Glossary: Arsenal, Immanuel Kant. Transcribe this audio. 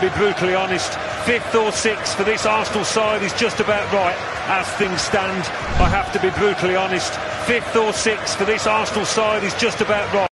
to be brutally honest, fifth or sixth for this Arsenal side is just about right as things stand. I have to be brutally honest, fifth or sixth for this Arsenal side is just about right.